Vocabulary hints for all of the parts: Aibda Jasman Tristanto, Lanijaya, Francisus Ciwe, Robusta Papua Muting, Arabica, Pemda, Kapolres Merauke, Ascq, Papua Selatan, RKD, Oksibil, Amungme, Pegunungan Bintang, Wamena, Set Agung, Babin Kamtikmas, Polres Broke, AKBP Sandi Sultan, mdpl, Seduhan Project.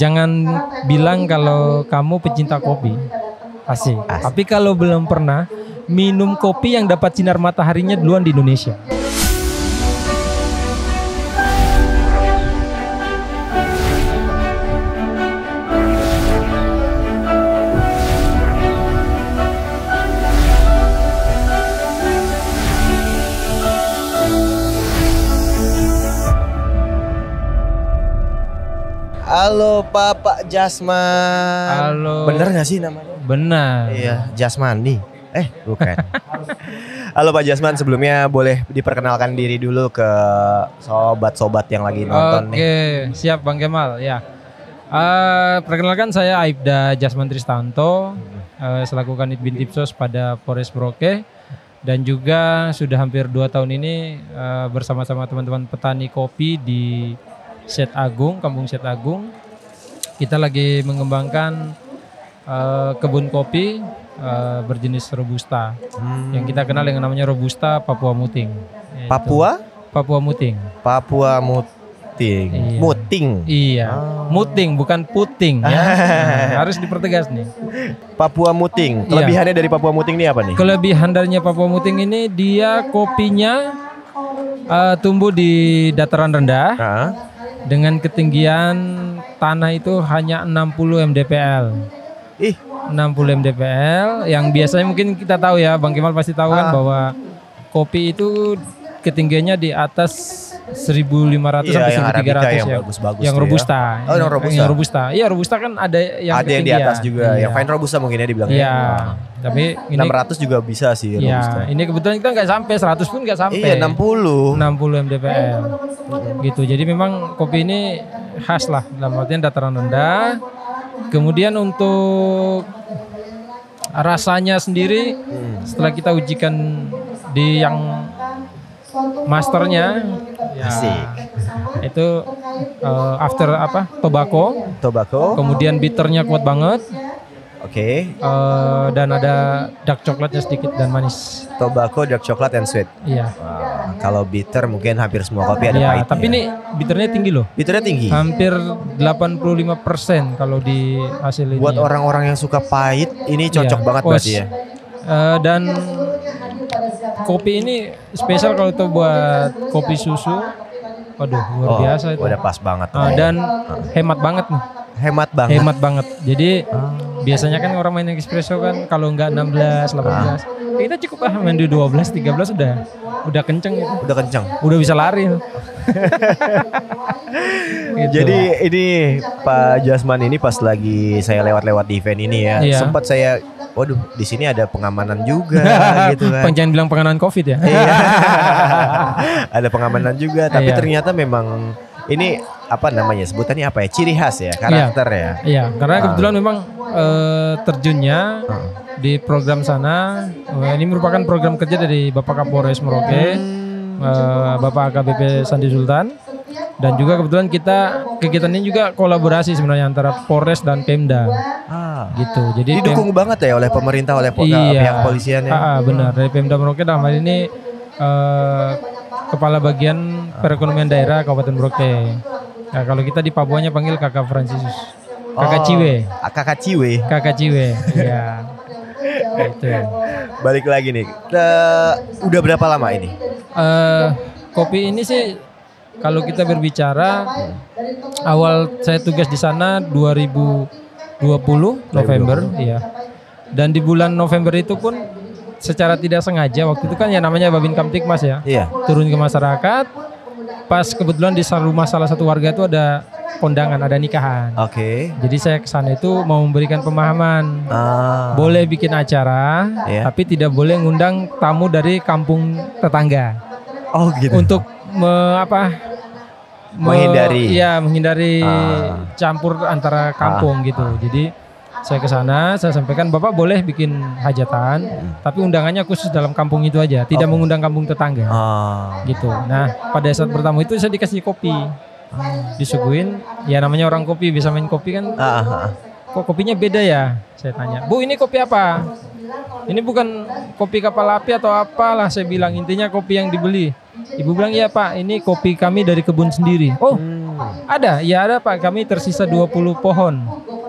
Jangan bilang kalau kamu pecinta kopi, asik. Tapi kalau belum pernah minum kopi yang dapat sinar mataharinya duluan di Indonesia. Halo Bapak Jasman. Halo. Bener gak sih namanya? Benar. Iya, Jasmani. Bukan. Halo Pak Jasman, sebelumnya boleh diperkenalkan diri dulu ke sobat-sobat yang lagi nonton nih. Oke, siap Bang Kemal. Ya. Perkenalkan saya Aibda Jasman Tristanto, selaku Kanit Bintipsos pada Polres Broke, dan juga sudah hampir 2 tahun ini bersama-sama teman-teman petani kopi di Set Agung, Kampung Set Agung. Kita lagi mengembangkan kebun kopi berjenis Robusta yang kita kenal dengan namanya Robusta Papua Muting. Papua? Papua Muting. Papua Muting. Iya. Muting. Iya. Oh. Muting bukan puting ya. Nah, harus dipertegas nih. Papua Muting. Kelebihannya dari Papua Muting ini apa nih? Kelebihan darinya Papua Muting ini dia kopinya tumbuh di dataran rendah. Dengan ketinggian tanah itu hanya 60 mdpl. 60 mdpl yang biasanya mungkin kita tahu ya, Bang Kemal pasti tahu kan bahwa kopi itu ketinggiannya di atas 1.500 sampai 1.300 ya. Yang robusta. Oh, yang robusta. Yang robusta. Iya, robusta kan ada yang ketinggian. Ada yang di atas juga, yang fine robusta mungkin ya dibilangnya. Iya. Tapi ini 600 juga bisa sih robusta. Ini kebetulan kita nggak sampai 100 pun nggak sampai. Iya, 60 mdpl. Gitu. Jadi memang kopi ini khas lah dalam artian dataran rendah. Kemudian untuk rasanya sendiri setelah kita ujikan di yang masternya itu after apa? Tobacco. Kemudian bitternya kuat banget. Oke. Dan ada dark coklatnya sedikit dan manis. Tobacco, dark coklat, and sweet. Iya. Wow. Kalau bitter mungkin hampir semua kopi ada pahitnya. Tapi ini bitternya tinggi loh. Bitternya tinggi. Hampir 85% kalau di hasil ini. Buat orang-orang yang suka pahit, ini cocok banget berarti ya. Dan kopi ini spesial kalau itu buat kopi susu. Waduh, luar biasa itu. Udah pas banget. Dan hemat banget nih. Hemat banget. Jadi biasanya kan orang main espresso kan kalau nggak 16, 18. Kita cukup main di 12, 13 udah kenceng gitu. Udah kenceng. Udah bisa lari. Gitu. Jadi ini Pak Jasman ini pas lagi saya lewat-lewat di event ini ya. Iya. Sempat saya waduh, di sini ada pengamanan juga gitu kan. Jangan bilang pengamanan Covid ya. Iya. Ada pengamanan juga, tapi ternyata memang ini apa namanya, sebutannya apa ya? Ciri khas ya, karakter ya. Iya, karena kebetulan memang terjunnya di program sana. Ini merupakan program kerja dari Bapak Kapolres Merauke, Bapak AKBP Sandi Sultan, dan juga kebetulan kegiatannya juga kolaborasi sebenarnya antara Polres dan Pemda. Gitu. Jadi didukung banget ya oleh pemerintah, oleh pihak polisiannya. Benar. Dari Pemda Merauke dalam hal ini Kepala Bagian Perekonomian Daerah Kabupaten Broke. Nah, kalau kita di Papuanya panggil Kakak Francisus. Kakak Ciwe. Iya. Gitu. Balik lagi nih. Udah berapa lama ini? Kopi ini sih kalau kita berbicara awal saya tugas di sana 2020 November, iya. Dan di bulan November itu pun secara tidak sengaja waktu itu kan ya namanya Babin Kamtikmas ya. Iya. Turun ke masyarakat. Pas kebetulan di rumah salah satu warga itu ada kondangan, ada nikahan. Oke. Jadi saya kesana itu mau memberikan pemahaman. Boleh bikin acara, tapi tidak boleh ngundang tamu dari kampung tetangga. Oh gitu. Untuk menghindari. Iya, menghindari campur antara kampung gitu. Jadi saya ke sana, saya sampaikan Bapak boleh bikin hajatan, tapi undangannya khusus dalam kampung itu aja, tidak mengundang kampung tetangga. Gitu. Nah, pada saat bertamu itu saya dikasih kopi. Disuguhin, ya namanya orang kopi bisa main kopi kan. Kok kopinya beda ya? Saya tanya. Bu, ini kopi apa? Ini bukan kopi kapal api atau apalah, saya bilang intinya kopi yang dibeli. Ibu bilang, iya Pak, ini kopi kami dari kebun sendiri. Oh, ada? Ya ada Pak, kami tersisa 20 pohon.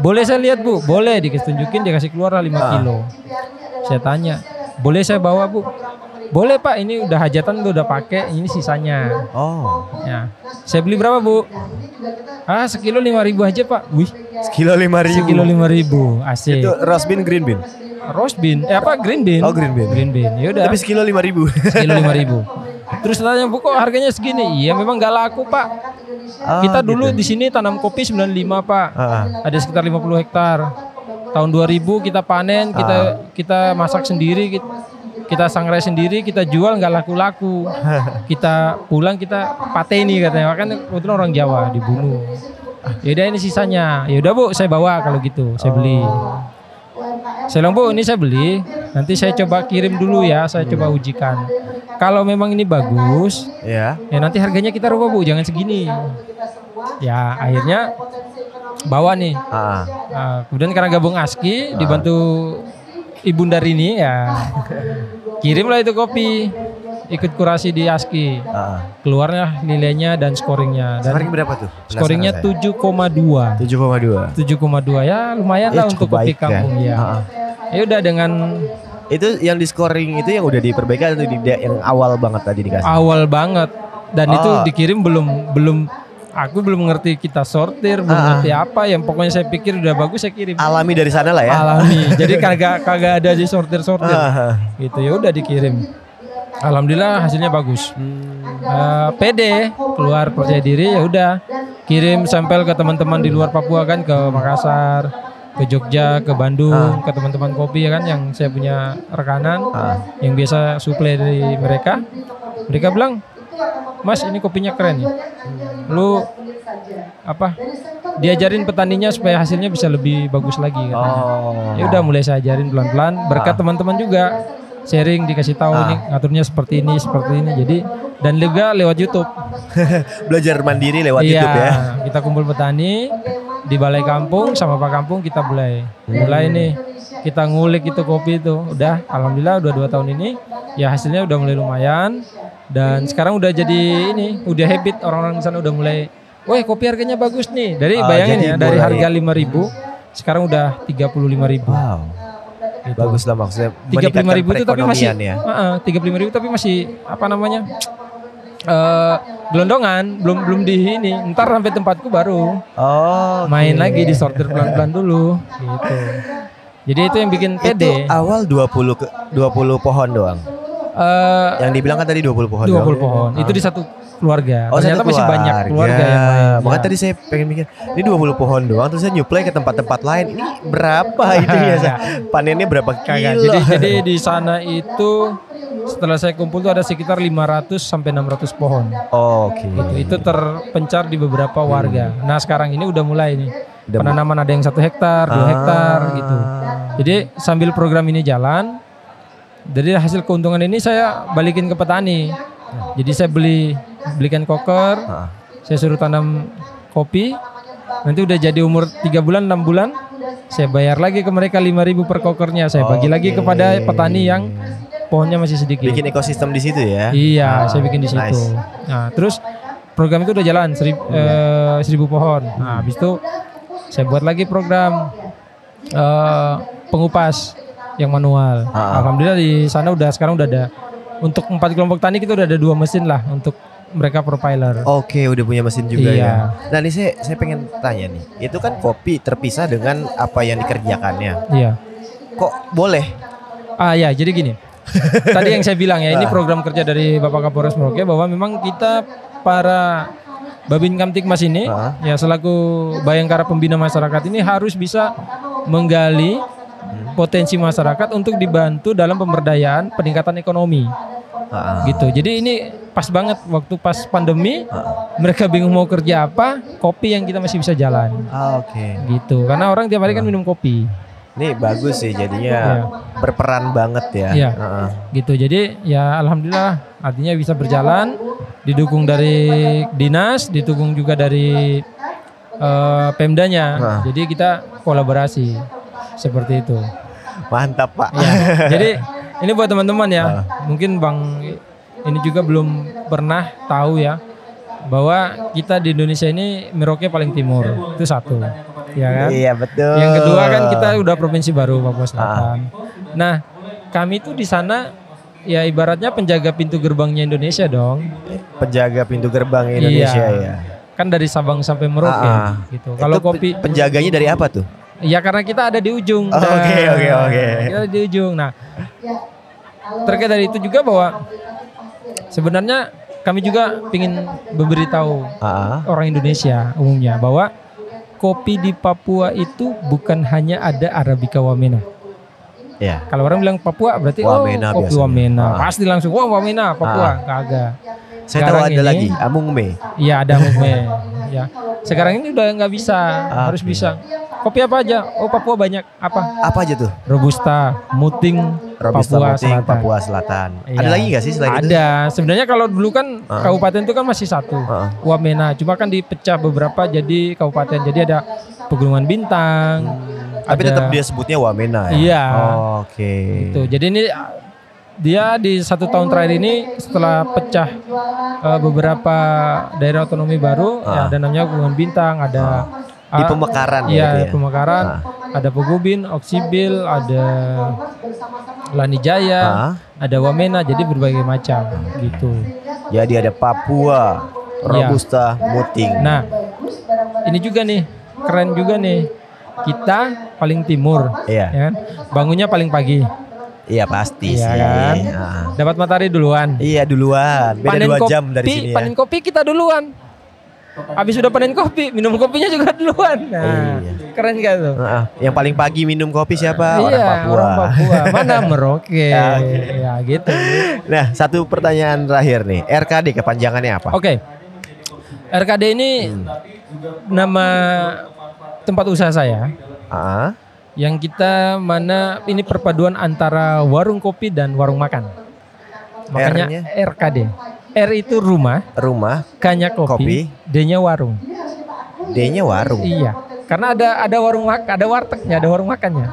Boleh saya lihat Bu? Boleh, ditunjukin, dia kasih keluar 5 kilo. Saya tanya, boleh saya bawa Bu? Boleh Pak, ini udah hajatan tuh udah pakai, ini sisanya. Oh. Ya. Saya beli berapa Bu? Ah, sekilo 5.000 aja Pak. Wih. Sekilo 5.000. Sekilo 5.000, asik. Itu roast bean, green bean. Roast bean, apa green bean? Oh green bean. Green bean, ya udah. Tapi sekilo 5.000. Sekilo 5.000. Terus tanya Bu, kok harganya segini? Iya memang gak laku Pak. Ah, kita dulu gitu. Di sini tanam kopi 95 Pak. Ada sekitar 50 hektar. Tahun 2000 kita panen, kita masak sendiri. Kita sangrai sendiri, kita jual nggak laku-laku. Kita pulang kita pateni katanya. Kan kebetulan orang Jawa dibunuh. Yaudah ini sisanya. Yaudah Bu, saya bawa kalau gitu. Saya beli. Saya bilang Bu, ini saya beli. Nanti saya coba kirim dulu ya. Saya coba ujikan. Kalau memang ini bagus, ya nanti harganya kita rubah Bu. Jangan segini. Ya akhirnya bawa nih. Kemudian karena gabung ASCQ, dibantu Ibunda Rini ya. Kirimlah itu kopi, ikut kurasi di ASCQ. Keluarnya nilainya dan scoringnya. Scoring berapa tuh? Scoringnya 7,2. 7,2 ya lumayan lah untuk kopi kampung ya. Ya udah dengan itu yang di scoring itu yang udah diperbaiki atau tidak, yang awal banget tadi dikasih? Awal banget dan itu dikirim belum. Aku belum ngerti kita sortir, belum ngerti apa. Yang pokoknya saya pikir udah bagus saya kirim. Alami dari sana lah ya. Alami. Jadi kagak ada di sortir-sortir. Gitu ya udah dikirim. Alhamdulillah hasilnya bagus. PD keluar percaya diri, ya udah kirim sampel ke teman-teman di luar Papua kan, ke Makassar, ke Jogja, ke Bandung, ke teman-teman kopi ya kan, yang saya punya rekanan, yang biasa suplai dari mereka. Mereka bilang, Mas ini kopinya keren ya. Lu apa? Diajarin petaninya supaya hasilnya bisa lebih bagus lagi katanya. Ya udah mulai saya ajarin pelan-pelan berkat teman-teman juga. Sharing dikasih tahu nih ngaturnya seperti ini. Jadi dan juga lewat YouTube. Belajar mandiri lewat YouTube ya. Kita kumpul petani di balai kampung sama Pak Kampung kita mulai nih. Kita ngulik itu kopi itu. Udah alhamdulillah udah 2 tahun ini ya hasilnya udah mulai lumayan. Dan sekarang udah jadi ini, udah habit orang-orang sana udah mulai, woi kopi harganya bagus nih. Dari bayangin ya, dari harga 5.000, sekarang udah 35.000. Wow, gitu. Bagus lah maksudnya. 35.000 itu tapi masih, 35.000 tapi masih apa namanya, gelondongan, belum di ini. Ntar sampai tempatku baru, main lagi di sortir pelan-pelan dulu, gitu. Jadi itu yang bikin pede. Itu awal 20 pohon doang. Yang dibilang kan tadi 20 pohon. 20 pohon. Itu di satu keluarga. Oh, ternyata masih banyak keluarga yang lain. Makanya tadi saya pengen mikir, ini 20 pohon doang terus saya nyuplai ke tempat-tempat lain. Ini berapa itu ya? Panennya berapa kilo? Jadi di sana itu setelah saya kumpul tuh ada sekitar 500 sampai 600 pohon. Oke. Itu terpencar di beberapa warga. Nah, sekarang ini udah mulai nih. Penanaman ada yang 1 hektar, 2 hektar gitu. Jadi sambil program ini jalan, jadi hasil keuntungan ini saya balikin ke petani. Jadi saya belikan koker, saya suruh tanam kopi. Nanti udah jadi umur 3 bulan, 6 bulan, saya bayar lagi ke mereka 5.000 per kokernya. Saya bagi lagi kepada petani yang pohonnya masih sedikit. Bikin ekosistem di situ ya? Iya, saya bikin di situ. Nice. Nah, terus program itu udah jalan 1.000 pohon. Nah, habis itu saya buat lagi program pengupas yang manual. Alhamdulillah di sana udah sekarang udah ada untuk 4 kelompok tani kita udah ada 2 mesin lah untuk mereka profiler. Oke, udah punya mesin juga ya. Nah, ini saya pengen tanya nih. Itu kan kopi terpisah dengan apa yang dikerjakannya. Iya. Kok boleh? Ya, jadi gini. Tadi yang saya bilang ya, ini program kerja dari Bapak Kapolres Merauke bahwa memang kita para Babin Kamtikmas ini ya selaku bayangkara pembina masyarakat ini harus bisa menggali potensi masyarakat untuk dibantu dalam pemberdayaan peningkatan ekonomi. Gitu. Jadi ini pas banget waktu pas pandemi, mereka bingung mau kerja apa, kopi yang kita masih bisa jalan. Oke. Gitu. Karena orang tiap hari kan minum kopi. Ini bagus sih jadinya berperan banget ya. Iya. Gitu. Jadi ya alhamdulillah artinya bisa berjalan, didukung dari dinas, didukung juga dari Pemdanya. Jadi kita kolaborasi. Seperti itu. Mantap Pak. Ya, jadi ini buat teman-teman ya. Mungkin Bang ini juga belum pernah tahu ya, bahwa kita di Indonesia ini Merauke paling timur, itu satu. Ya kan? Iya betul. Yang kedua kan kita udah provinsi baru Papua Selatan. Nah kami tuh di sana ya ibaratnya penjaga pintu gerbangnya Indonesia dong. Penjaga pintu gerbang Indonesia iya. Kan dari Sabang sampai Merauke gitu. Kalau kopi penjaganya dari apa tuh? Ya karena kita ada di ujung. Oke. Kita di ujung. Nah terkait dari itu juga bahwa sebenarnya kami juga ingin memberitahu orang Indonesia umumnya bahwa kopi di Papua itu bukan hanya ada Arabica Wamena. Ya. Kalau orang bilang Papua berarti Wamena, kopi biasanya. Wamena. Pasti langsung Wamena Papua. Kagak. Saya tahu ada lagi Amungme. Iya ada Amungme. Ya. Sekarang ini udah nggak bisa, harus bisa. Kopi apa aja? Oh Papua banyak. Apa aja tuh? Robusta, Muting, Papua Selatan. Iya. Ada lagi nggak sih selain itu? Ada. Sebenarnya kalau dulu kan kabupaten itu kan masih satu. Wamena. Cuma kan dipecah beberapa jadi kabupaten. Jadi ada Pegunungan Bintang. Tapi ada, tetap dia sebutnya Wamena. Ya? Iya. Oke. Gitu. Jadi ini dia di satu tahun terakhir ini setelah pecah beberapa daerah otonomi baru. Ya, ada namanya Pegunungan Bintang. Ada di pemekaran ya. Pemekaran. Ada Pegubin, Oksibil, ada Lanijaya, ada Wamena, jadi berbagai macam gitu. Jadi ada Papua, Robusta, Muting. Nah, ini juga nih, keren juga nih. Kita paling timur, ya kan? Bangunnya paling pagi. Iya pasti sih. Kan? Dapat matahari duluan. Iya duluan. Beda panen 2 jam dari sini. Panen kopi kita duluan. Habis udah panen kopi, minum kopinya juga duluan. Nah, keren gak tuh? Yang paling pagi minum kopi siapa? Orang Papua. Mana Merauke. Ya gitu. Nah, satu pertanyaan terakhir nih. RKD kepanjangannya apa? Oke. RKD ini nama tempat usaha saya. Yang kita mana ini perpaduan antara warung kopi dan warung makan. Makanya RKD. R itu rumah, K-nya kopi, D-nya warung. Iya. Karena ada warung makannya.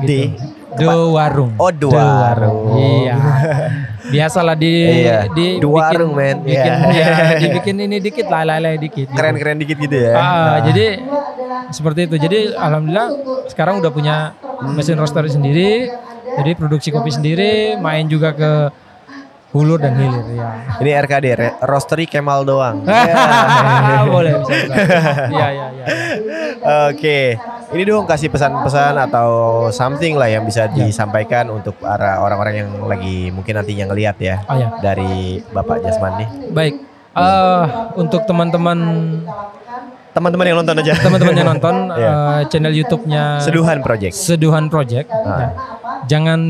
Gitu. Do warung. Iya. Biasalah dibikin ini dikit, lay dikit. Keren-keren dikit gitu ya. Jadi seperti itu. Jadi alhamdulillah sekarang udah punya mesin roaster sendiri. Jadi produksi kopi sendiri, main juga ke hulur dan hilir ya. Ini RKD roastery Kemal doang. Boleh. Iya. Oke. Ini dong kasih pesan-pesan atau something lah yang bisa disampaikan untuk para orang-orang yang lagi mungkin nantinya ngelihat ya. Dari Bapak Jasman nih. Baik. Untuk teman-teman yang nonton aja. Teman-teman yang nonton channel YouTube-nya Seduhan Project. Ya. Jangan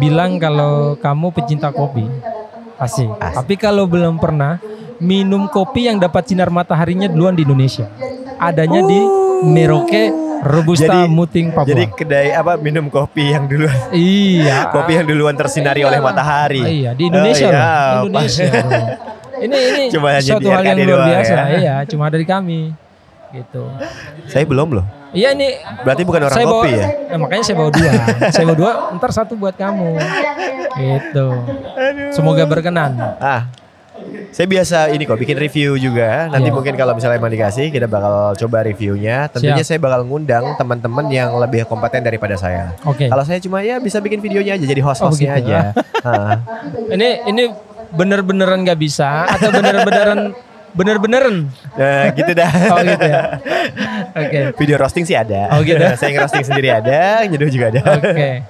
bilang kalau kamu pecinta kopi. Asik. Tapi kalau belum pernah minum kopi yang dapat sinar mataharinya duluan di Indonesia, adanya di Merauke, Robusta, Muting, Papua. Jadi kedai minum kopi yang duluan. Iya. Kopi yang duluan tersinari oleh matahari. Iya di Indonesia. Indonesia. ini suatu hal yang luar biasa. Iya, cuma dari kami. Gitu. Saya belum loh. Iya ini. Berarti bukan orang kopi ya. Makanya saya bawa 2. Saya bawa 2. Ntar 1 buat kamu. Gitu. Semoga berkenan. Saya biasa ini kok bikin review juga. Nanti mungkin kalau misalnya emang dikasih, kita bakal coba reviewnya. Tentunya saya bakal ngundang teman-teman yang lebih kompeten daripada saya. Kalau saya cuma bisa bikin videonya aja, jadi host-hostnya aja. Ini bener-beneran gak bisa atau bener-beneran. Nah, gitu dah. Gitu ya. Oke. Video roasting sih ada. Gitu. Saya ngerosting sendiri ada, nyeduh juga ada. Oke.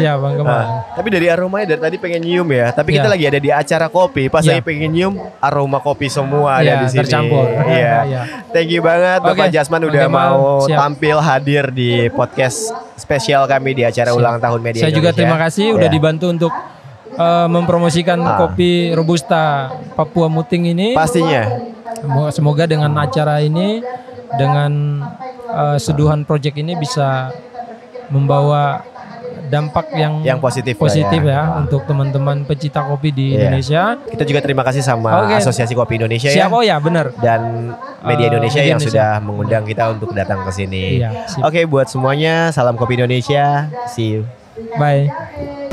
Siap Bang Kemal. Tapi dari aromanya dari tadi pengen nyium ya. Tapi kita lagi ada di acara kopi, pas saya pengen nyium aroma kopi semua ada di sini. Tercampur. Iya. Thank you banget Bapak Jasman udah mau tampil hadir di podcast spesial kami di acara ulang tahun Media Indonesia. Saya juga terima kasih udah dibantu untuk mempromosikan kopi Robusta Papua Muting ini. Pastinya. Semoga dengan acara ini, dengan Seduhan Project ini bisa membawa dampak yang positif ya untuk teman-teman pecinta kopi di Indonesia. Kita juga terima kasih sama Asosiasi Kopi Indonesia benar. Dan Media Indonesia yang sudah mengundang kita untuk datang ke sini. Oke, buat semuanya salam kopi Indonesia. See you. Bye.